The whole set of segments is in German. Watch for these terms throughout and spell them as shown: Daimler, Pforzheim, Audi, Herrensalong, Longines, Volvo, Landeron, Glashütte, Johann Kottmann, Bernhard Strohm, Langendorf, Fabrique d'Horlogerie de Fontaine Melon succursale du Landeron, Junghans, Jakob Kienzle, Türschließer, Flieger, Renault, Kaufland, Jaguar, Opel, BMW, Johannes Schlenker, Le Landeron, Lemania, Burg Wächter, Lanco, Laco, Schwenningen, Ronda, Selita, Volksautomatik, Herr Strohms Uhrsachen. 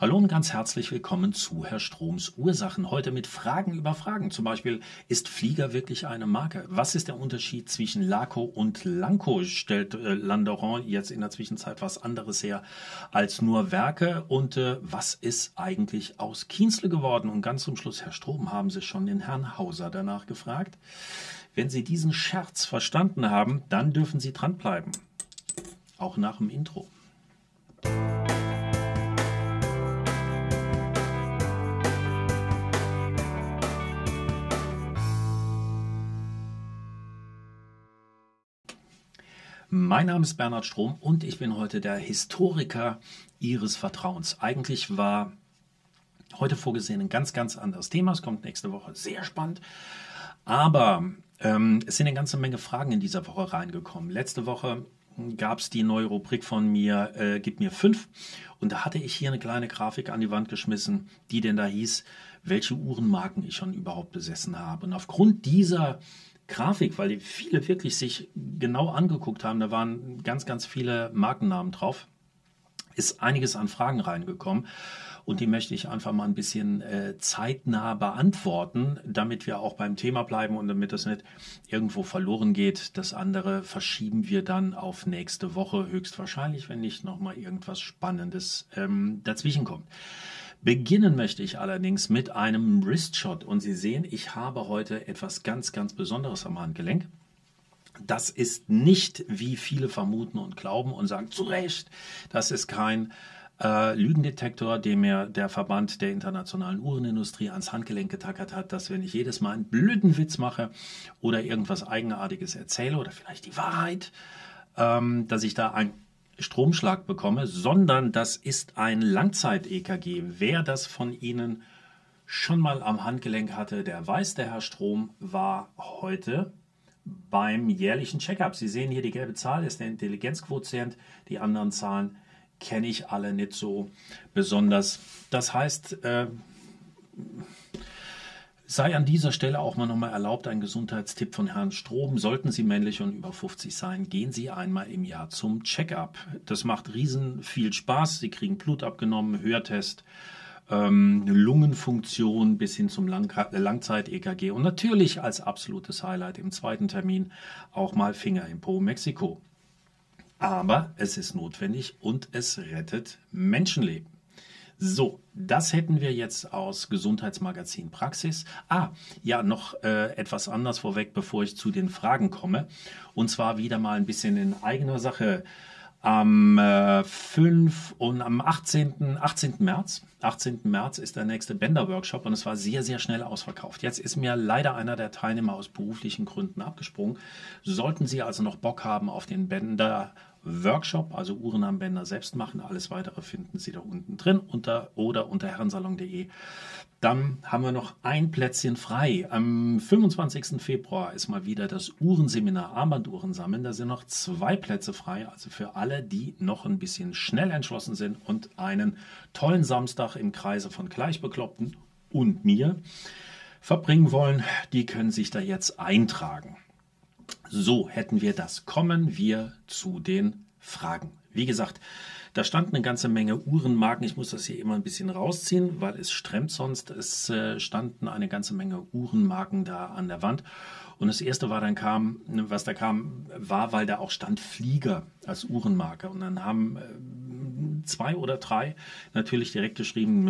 Hallo und ganz herzlich willkommen zu Herr Strohms Uhrsachen. Heute mit Fragen über Fragen. Zum Beispiel, ist Flieger wirklich eine Marke? Was ist der Unterschied zwischen Laco und Lanco? Stellt Landeron jetzt in der Zwischenzeit was anderes her als nur Werke? Und was ist eigentlich aus Kienzle geworden? Und ganz zum Schluss, Herr Strohm, haben Sie schon den Herrn Hauser danach gefragt? Wenn Sie diesen Scherz verstanden haben, dann dürfen Sie dranbleiben. Auch nach dem Intro. Mein Name ist Bernhard Strohm und ich bin heute der Historiker Ihres Vertrauens. Eigentlich war heute vorgesehen ein ganz anderes Thema. Es kommt nächste Woche, sehr spannend. Aber es sind eine ganze Menge Fragen in dieser Woche reingekommen. Letzte Woche gab es die neue Rubrik von mir, gib mir 5. Und da hatte ich hier eine kleine Grafik an die Wand geschmissen, die denn da hieß, welche Uhrenmarken ich schon überhaupt besessen habe. Und aufgrund dieser Grafik, weil die viele wirklich sich genau angeguckt haben, da waren ganz viele Markennamen drauf, ist einiges an Fragen reingekommen und die möchte ich einfach mal ein bisschen zeitnah beantworten, damit wir auch beim Thema bleiben und damit das nicht irgendwo verloren geht. Das andere verschieben wir dann auf nächste Woche höchstwahrscheinlich, wenn nicht nochmal irgendwas Spannendes dazwischen kommt. Beginnen möchte ich allerdings mit einem Wristshot und Sie sehen, ich habe heute etwas ganz Besonderes am Handgelenk. Das ist nicht, wie viele vermuten und glauben und sagen, zu Recht, das ist kein Lügendetektor, den mir der Verband der internationalen Uhrenindustrie ans Handgelenk getackert hat, dass wenn ich jedes Mal einen blöden Witz mache oder irgendwas Eigenartiges erzähle oder vielleicht die Wahrheit, dass ich da ein Stromschlag bekomme, sondern das ist ein Langzeit-EKG. Wer das von Ihnen schon mal am Handgelenk hatte, der weiß, der Herr Strohm war heute beim jährlichen Check-up. Sie sehen hier die gelbe Zahl, ist der Intelligenzquotient. Die anderen Zahlen kenne ich alle nicht so besonders. Das heißt, sei an dieser Stelle auch mal nochmal erlaubt, ein Gesundheitstipp von Herrn Strohm. Sollten Sie männlich und über 50 sein, gehen Sie einmal im Jahr zum Check-up. Das macht riesen viel Spaß. Sie kriegen Blut abgenommen, Hörtest, Lungenfunktion bis hin zum Langzeit-EKG und natürlich als absolutes Highlight im zweiten Termin auch mal Finger im Po Mexiko. Aber es ist notwendig und es rettet Menschenleben. So, das hätten wir jetzt aus Gesundheitsmagazin Praxis. Ah, ja, noch etwas anders vorweg, bevor ich zu den Fragen komme. Und zwar wieder mal ein bisschen in eigener Sache. Am 18. März ist der nächste Bänder-Workshop und es war sehr schnell ausverkauft. Jetzt ist mir leider einer der Teilnehmer aus beruflichen Gründen abgesprungen. Sollten Sie also noch Bock haben auf den Bänder-Workshop, also Uhren am Bänder selbst machen, alles weitere finden Sie da unten drin oder unter herrensalong.de. Dann haben wir noch ein Plätzchen frei. Am 25. Februar ist mal wieder das Uhrenseminar Armbanduhren sammeln. Da sind noch 2 Plätze frei, also für alle, die noch ein bisschen schnell entschlossen sind und einen tollen Samstag im Kreise von Gleichbekloppten und mir verbringen wollen. Die können sich da jetzt eintragen. So, hätten wir das. Kommen wir zu den Fragen. Wie gesagt, da stand eine ganze Menge Uhrenmarken. Ich muss das hier immer ein bisschen rausziehen, weil es stremmt sonst. Es standen eine ganze Menge Uhrenmarken da an der Wand. Und das erste, was da kam, war, weil da auch stand Flieger als Uhrenmarke. Und dann haben 2 oder 3 natürlich direkt geschrieben,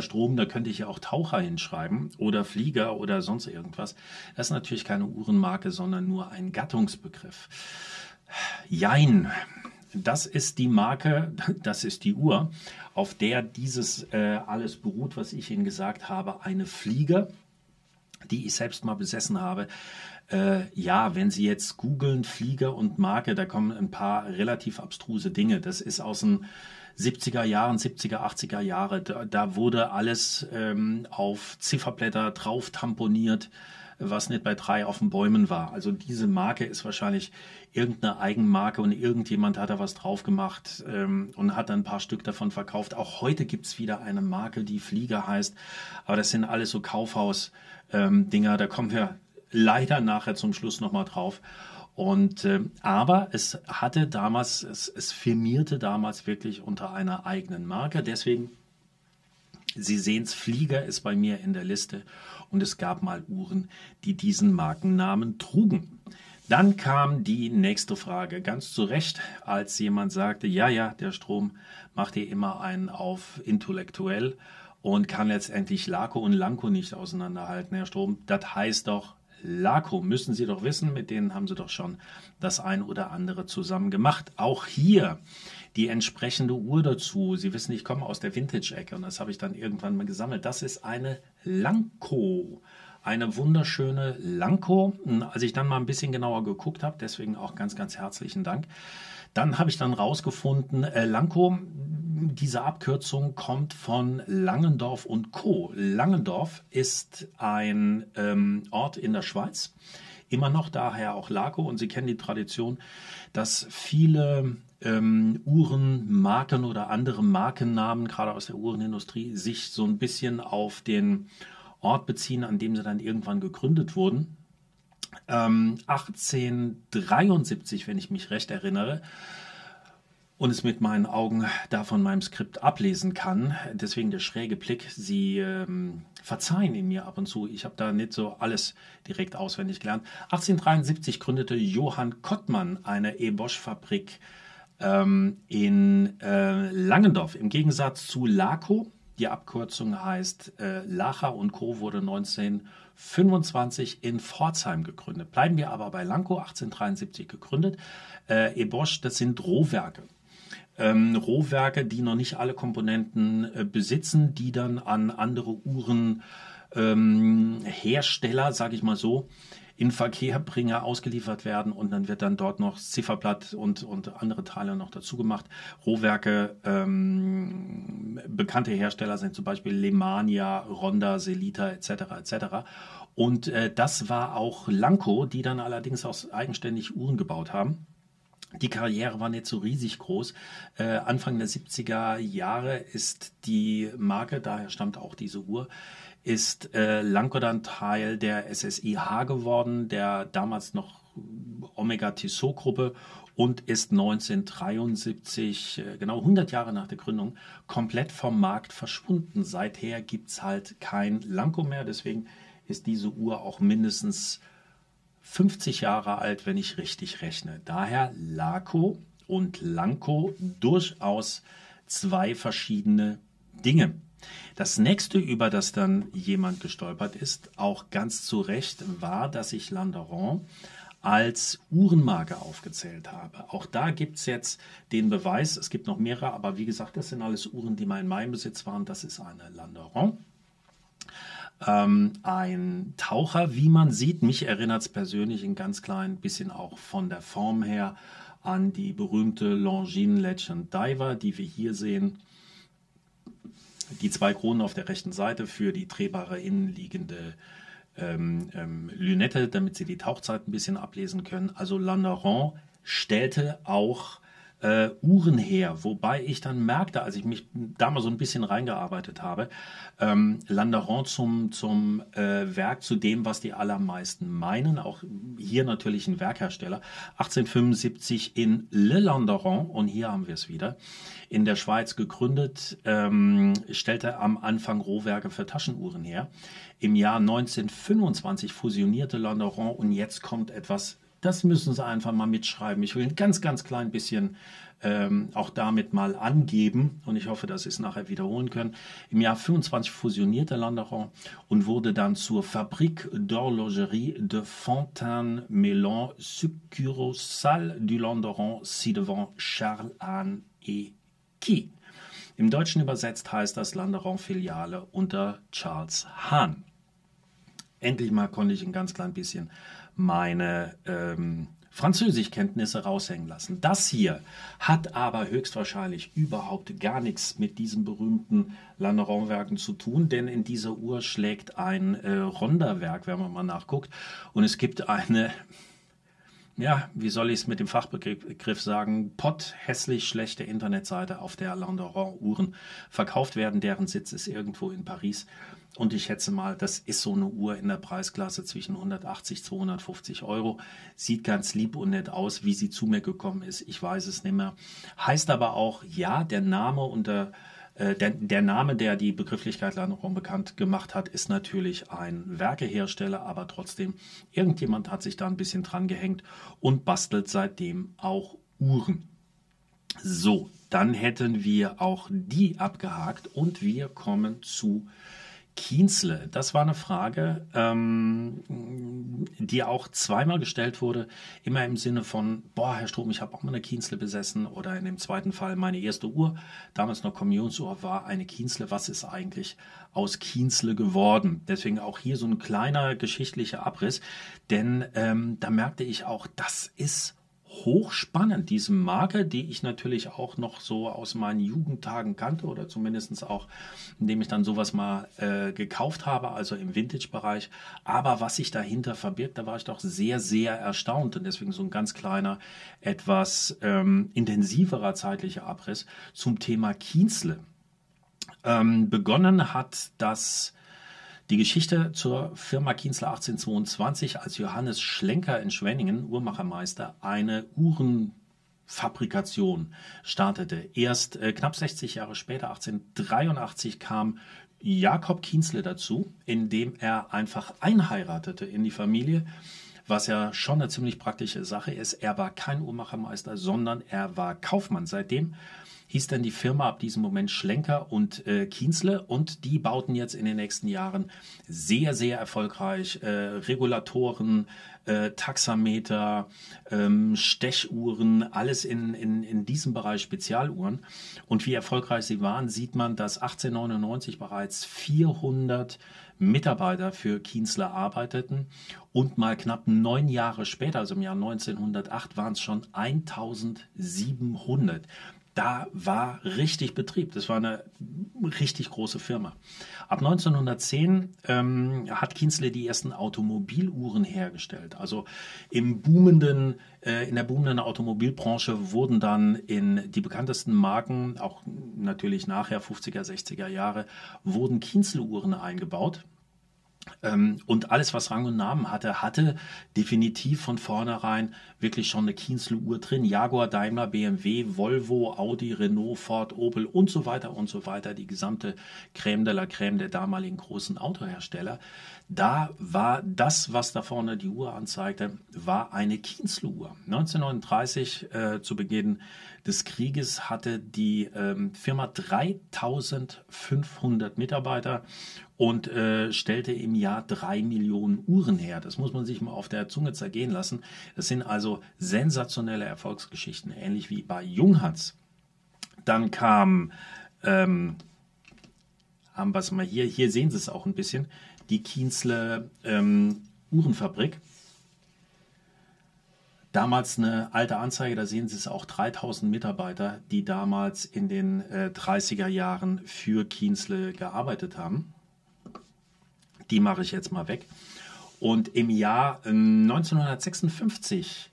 Strom, da könnte ich ja auch Taucher hinschreiben oder Flieger oder sonst irgendwas. Das ist natürlich keine Uhrenmarke, sondern nur ein Gattungsbegriff. Jein. Das ist die Marke, das ist die Uhr, auf der dieses alles beruht, was ich Ihnen gesagt habe. Eine Flieger, die ich selbst mal besessen habe. Ja, wenn Sie jetzt googeln Flieger und Marke, da kommen ein paar relativ abstruse Dinge. Das ist aus den 70er Jahren, 70er, 80er Jahre. Da wurde alles auf Zifferblätter drauf tamponiert, was nicht bei 3 auf den Bäumen war. Also diese Marke ist wahrscheinlich irgendeine Eigenmarke und irgendjemand hat da was drauf gemacht und hat dann ein paar Stück davon verkauft. Auch heute gibt es wieder eine Marke, die Flieger heißt, aber das sind alles so Kaufhaus-Dinger, da kommen wir leider nachher zum Schluss nochmal drauf. Und aber es hatte damals, es firmierte damals wirklich unter einer eigenen Marke, deswegen Sie sehen's, Flieger ist bei mir in der Liste und es gab mal Uhren, die diesen Markennamen trugen. Dann kam die nächste Frage, ganz zu Recht, als jemand sagte, ja, der Strohm macht hier immer einen auf intellektuell und kann letztendlich Laco und Lanco nicht auseinanderhalten. Herr Strohm, das heißt doch Laco, müssen Sie doch wissen, mit denen haben Sie doch schon das ein oder andere zusammen gemacht. Auch hier die entsprechende Uhr dazu. Sie wissen, ich komme aus der Vintage-Ecke und das habe ich dann irgendwann mal gesammelt. Das ist eine Lanco. Eine wunderschöne Lanco, als ich dann mal ein bisschen genauer geguckt habe, deswegen auch ganz, ganz herzlichen Dank. Dann habe ich dann rausgefunden, Lanco, diese Abkürzung kommt von Langendorf und Co. Langendorf ist ein Ort in der Schweiz, immer noch daher auch Laco, und Sie kennen die Tradition, dass viele Uhrenmarken oder andere Markennamen, gerade aus der Uhrenindustrie, sich so ein bisschen auf den Ort beziehen, an dem sie dann irgendwann gegründet wurden. 1873, wenn ich mich recht erinnere, und es mit meinen Augen da von meinem Skript ablesen kann. Deswegen der schräge Blick. Sie verzeihen ihn mir ab und zu. Ich habe da nicht so alles direkt auswendig gelernt. 1873 gründete Johann Kottmann eine E-Bosch-Fabrik in Langendorf. Im Gegensatz zu Laco. Die Abkürzung heißt Lacher und Co. wurde 1925 in Pforzheim gegründet. Bleiben wir aber bei Lanco, 1873 gegründet. E-Bosch, das sind Rohwerke. Rohwerke, die noch nicht alle Komponenten besitzen, die dann an andere Uhrenhersteller, sage ich mal so, in Verkehrbringer ausgeliefert werden und dann wird dann dort noch Zifferblatt und andere Teile noch dazu gemacht. Rohwerke, bekannte Hersteller sind zum Beispiel Lemania, Ronda, Selita etc. Und das war auch Lanco, die dann allerdings auch eigenständig Uhren gebaut haben. Die Karriere war nicht so riesig groß. Anfang der 70er Jahre ist die Marke, daher stammt auch diese Uhr, ist Lanco dann Teil der SSIH geworden, der damals noch Omega-Tissot-Gruppe, und ist 1973, genau 100 Jahre nach der Gründung, komplett vom Markt verschwunden. Seither gibt es halt kein Lanco mehr, deswegen ist diese Uhr auch mindestens 50 Jahre alt, wenn ich richtig rechne. Daher Laco und Lanco durchaus zwei verschiedene Dinge. Das nächste, über das dann jemand gestolpert ist, auch ganz zu Recht, war, dass ich Landeron als Uhrenmarke aufgezählt habe. Auch da gibt es jetzt den Beweis, es gibt noch mehrere, aber wie gesagt, das sind alles Uhren, die mal in meinem Besitz waren. Das ist eine Landeron. Ein Taucher, wie man sieht, mich erinnert es persönlich ein ganz klein bisschen auch von der Form her an die berühmte Longines Legend Diver, die wir hier sehen. Die zwei Kronen auf der rechten Seite für die drehbare innenliegende Lünette, damit Sie die Tauchzeit ein bisschen ablesen können. Also Landeron stellte auch Uhren her, wobei ich dann merkte, als ich mich da mal so ein bisschen reingearbeitet habe, Landeron zum Werk, zu dem, was die allermeisten meinen, auch hier natürlich ein Werkhersteller, 1875 in Le Landeron, und hier haben wir es wieder, in der Schweiz gegründet, stellte am Anfang Rohwerke für Taschenuhren her. Im Jahr 1925 fusionierte Landeron, und jetzt kommt etwas. Das müssen Sie einfach mal mitschreiben. Ich will ein ganz, ganz klein bisschen auch damit mal angeben, und ich hoffe, dass Sie es nachher wiederholen können. Im Jahr 25 fusionierte Landeron und wurde dann zur Fabrique d'Horlogerie de Fontaine Melon succursale du Landeron ci-devant Charles Anne et Qui. Im Deutschen übersetzt heißt das Landeron-Filiale unter Charles Hahn. Endlich mal konnte ich ein ganz klein bisschen meine Französischkenntnisse raushängen lassen. Das hier hat aber höchstwahrscheinlich überhaupt gar nichts mit diesen berühmten Landeron-Werken zu tun, denn in dieser Uhr schlägt ein Ronda-Werk, wenn man mal nachguckt, und es gibt eine, ja, wie soll ich es mit dem Fachbegriff sagen, potthässlich schlechte Internetseite, auf der Landeron-Uhren verkauft werden, deren Sitz ist irgendwo in Paris. Und ich schätze mal, das ist so eine Uhr in der Preisklasse zwischen 180 und 250 Euro. Sieht ganz lieb und nett aus, wie sie zu mir gekommen ist. Ich weiß es nicht mehr. Heißt aber auch, ja, der Name unter Der Name, der die Begrifflichkeit Landeron bekannt gemacht hat, ist natürlich ein Werkehersteller, aber trotzdem, irgendjemand hat sich da ein bisschen dran gehängt und bastelt seitdem auch Uhren. So, dann hätten wir auch die abgehakt und wir kommen zu Kienzle. Das war eine Frage, die auch zweimal gestellt wurde, immer im Sinne von, boah, Herr Strohm, ich habe auch mal eine Kienzle besessen, oder in dem zweiten Fall meine erste Uhr, damals noch Kommunionsuhr, war eine Kienzle. Was ist eigentlich aus Kienzle geworden? Deswegen auch hier so ein kleiner geschichtlicher Abriss, denn da merkte ich auch, das ist hochspannend, diese Marke, die ich natürlich auch noch so aus meinen Jugendtagen kannte oder zumindest auch, indem ich dann sowas mal gekauft habe, also im Vintage-Bereich. Aber was sich dahinter verbirgt, da war ich doch sehr, sehr erstaunt und deswegen so ein ganz kleiner, etwas intensiverer zeitlicher Abriss zum Thema Kienzle. Begonnen hat das die Geschichte zur Firma Kienzle 1822, als Johannes Schlenker in Schwenningen, Uhrmachermeister, eine Uhrenfabrikation startete. Erst knapp 60 Jahre später, 1883, kam Jakob Kienzle dazu, indem er einfach einheiratete in die Familie, was ja schon eine ziemlich praktische Sache ist. Er war kein Uhrmachermeister, sondern er war Kaufmann. Seitdem hieß dann die Firma ab diesem Moment Schlenker und Kienzle, und die bauten jetzt in den nächsten Jahren sehr, sehr erfolgreich Regulatoren, Taxameter, Stechuhren, alles in diesem Bereich Spezialuhren. Und wie erfolgreich sie waren, sieht man, dass 1899 bereits 400 Mitarbeiter für Kienzle arbeiteten und mal knapp 9 Jahre später, also im Jahr 1908, waren es schon 1700. Da war richtig Betrieb. Das war eine richtig große Firma. Ab 1910 hat Kienzle die ersten Automobiluhren hergestellt. Also in der boomenden Automobilbranche wurden dann in die bekanntesten Marken, auch natürlich nachher 50er, 60er Jahre, wurden Kienzle-Uhren eingebaut. Und alles, was Rang und Namen hatte, hatte definitiv von vornherein wirklich schon eine Kienzle-Uhr drin. Jaguar, Daimler, BMW, Volvo, Audi, Renault, Ford, Opel und so weiter und so weiter. Die gesamte Crème de la Crème der damaligen großen Autohersteller. Da war das, was da vorne die Uhr anzeigte, war eine Kienzle-Uhr. 1939, zu Beginn des Krieges, hatte die Firma 3500 Mitarbeiter und stellte im Jahr 3 Millionen Uhren her. Das muss man sich mal auf der Zunge zergehen lassen. Das sind also sensationelle Erfolgsgeschichten, ähnlich wie bei Junghans. Dann kam, haben wir es mal hier, hier sehen Sie es auch ein bisschen, die Kienzle Uhrenfabrik. Damals eine alte Anzeige, da sehen Sie es auch, 3000 Mitarbeiter, die damals in den 30er Jahren für Kienzle gearbeitet haben. Die mache ich jetzt mal weg. Und im Jahr 1956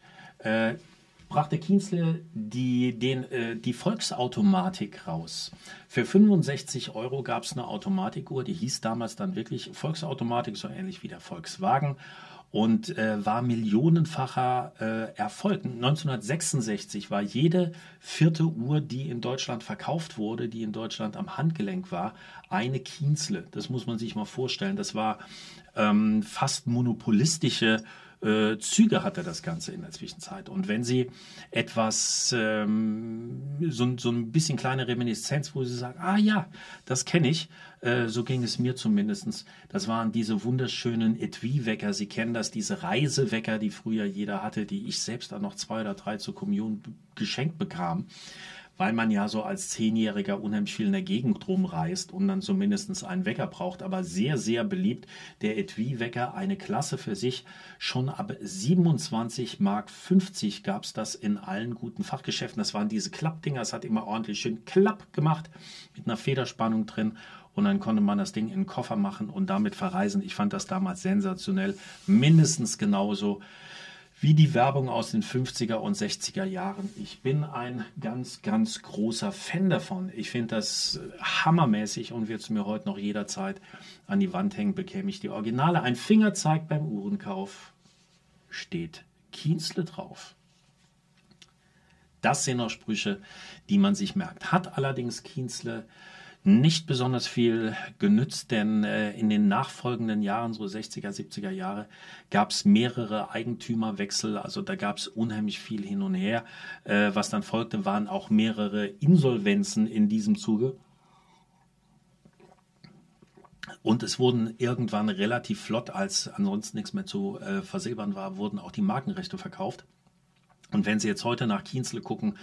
brachte Kienzle die Volksautomatik raus. Für 65 Euro gab es eine Automatikuhr, die hieß damals dann wirklich Volksautomatik, so ähnlich wie der Volkswagen. Und war millionenfacher Erfolg. 1966 war jede vierte Uhr, die in Deutschland verkauft wurde, die in Deutschland am Handgelenk war, eine Kienzle. Das muss man sich mal vorstellen. Das war fast monopolistische Züge hatte das Ganze in der Zwischenzeit. Und wenn Sie etwas, so ein bisschen kleine Reminiszenz, wo Sie sagen, ah ja, das kenne ich, so ging es mir zumindest. Das waren diese wunderschönen Etui-Wecker. Sie kennen das, diese Reisewecker, die früher jeder hatte, die ich selbst dann noch 2 oder 3 zur Kommunion geschenkt bekam, weil man ja so als 10-Jähriger unheimlich viel in der Gegend rumreist und dann zumindest einen Wecker braucht. Aber sehr, sehr beliebt, der Etui-Wecker, eine Klasse für sich. Schon ab 27,50 Mark gab es das in allen guten Fachgeschäften. Das waren diese Klappdinger, es hat immer ordentlich schön klapp gemacht, mit einer Federspannung drin. Und dann konnte man das Ding in den Koffer machen und damit verreisen. Ich fand das damals sensationell, mindestens genauso wie die Werbung aus den 50er und 60er Jahren. Ich bin ein ganz, ganz großer Fan davon. Ich finde das hammermäßig und würde es mir heute noch jederzeit an die Wand hängen, bekäme ich die Originale. Ein Fingerzeig beim Uhrenkauf, steht Kienzle drauf. Das sind noch Sprüche, die man sich merkt. Hat allerdings Kienzle nicht besonders viel genützt, denn in den nachfolgenden Jahren, so 60er, 70er Jahre, gab es mehrere Eigentümerwechsel, also da gab es unheimlich viel hin und her. Was dann folgte, waren auch mehrere Insolvenzen in diesem Zuge. Und es wurden irgendwann relativ flott, als ansonsten nichts mehr zu versilbern war, wurden auch die Markenrechte verkauft. Und wenn Sie jetzt heute nach Kienzle gucken,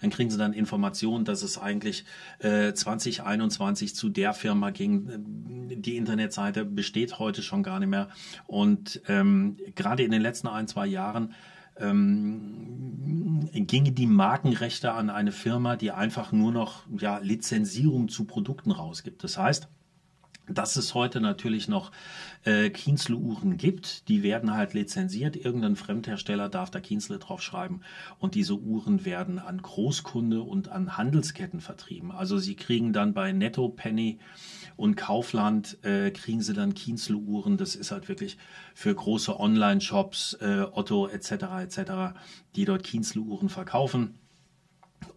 dann kriegen Sie dann Informationen, dass es eigentlich 2021 zu der Firma ging. Die Internetseite besteht heute schon gar nicht mehr. Und gerade in den letzten ein, zwei Jahren gingen die Markenrechte an eine Firma, die einfach nur noch ja, Lizenzierung zu Produkten rausgibt. Das heißt, dass es heute natürlich noch Kienzle-Uhren gibt, die werden halt lizenziert, irgendein Fremdhersteller darf da Kienzle drauf schreiben und diese Uhren werden an Großkunde und an Handelsketten vertrieben. Also sie kriegen dann bei Netto, Penny und Kaufland, kriegen sie dann Kienzle-Uhren, das ist halt wirklich für große Online-Shops, Otto etc., die dort Kienzle-Uhren verkaufen.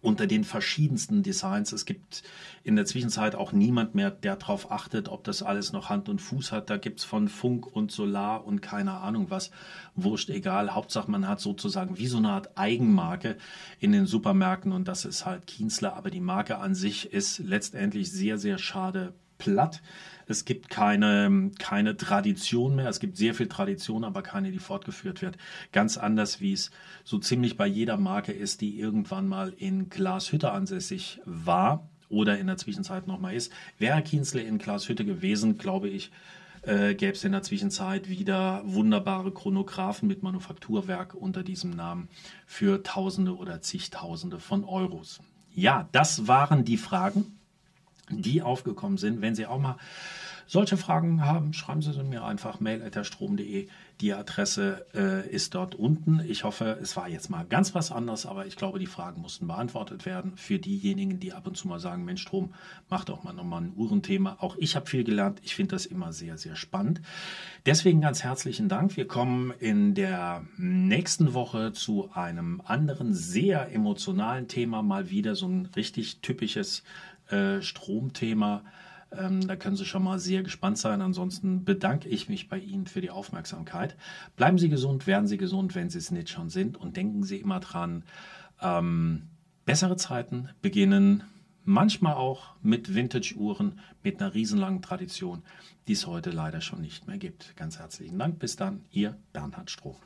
Unter den verschiedensten Designs. Es gibt in der Zwischenzeit auch niemand mehr, der darauf achtet, ob das alles noch Hand und Fuß hat. Da gibt es von Funk und Solar und keine Ahnung was. Wurscht, egal. Hauptsache, man hat sozusagen wie so eine Art Eigenmarke in den Supermärkten und das ist halt Kienzle. Aber die Marke an sich ist letztendlich sehr, sehr schade platt. Es gibt keine Tradition mehr. Es gibt sehr viel Tradition, aber keine, die fortgeführt wird. Ganz anders, wie es so ziemlich bei jeder Marke ist, die irgendwann mal in Glashütte ansässig war oder in der Zwischenzeit nochmal ist. Wäre Kienzle in Glashütte gewesen, glaube ich, gäbe es in der Zwischenzeit wieder wunderbare Chronographen mit Manufakturwerk unter diesem Namen für Tausende oder zigtausende von Euros. Ja, das waren die Fragen, die aufgekommen sind. Wenn Sie auch mal solche Fragen haben, schreiben Sie sie mir einfach, mail@herrstrom.de. Die Adresse ist dort unten. Ich hoffe, es war jetzt mal ganz was anderes, aber ich glaube, die Fragen mussten beantwortet werden. Für diejenigen, die ab und zu mal sagen, Mensch, Strom, mach doch mal nochmal ein Uhrenthema. Auch ich habe viel gelernt. Ich finde das immer sehr, sehr spannend. Deswegen ganz herzlichen Dank. Wir kommen in der nächsten Woche zu einem anderen, sehr emotionalen Thema. Mal wieder so ein richtig typisches Stromthema, da können Sie schon mal sehr gespannt sein. Ansonsten bedanke ich mich bei Ihnen für die Aufmerksamkeit. Bleiben Sie gesund, werden Sie gesund, wenn Sie es nicht schon sind. Und denken Sie immer dran, bessere Zeiten beginnen manchmal auch mit Vintage-Uhren, mit einer riesenlangen Tradition, die es heute leider schon nicht mehr gibt. Ganz herzlichen Dank. Bis dann, Ihr Bernhard Strohm.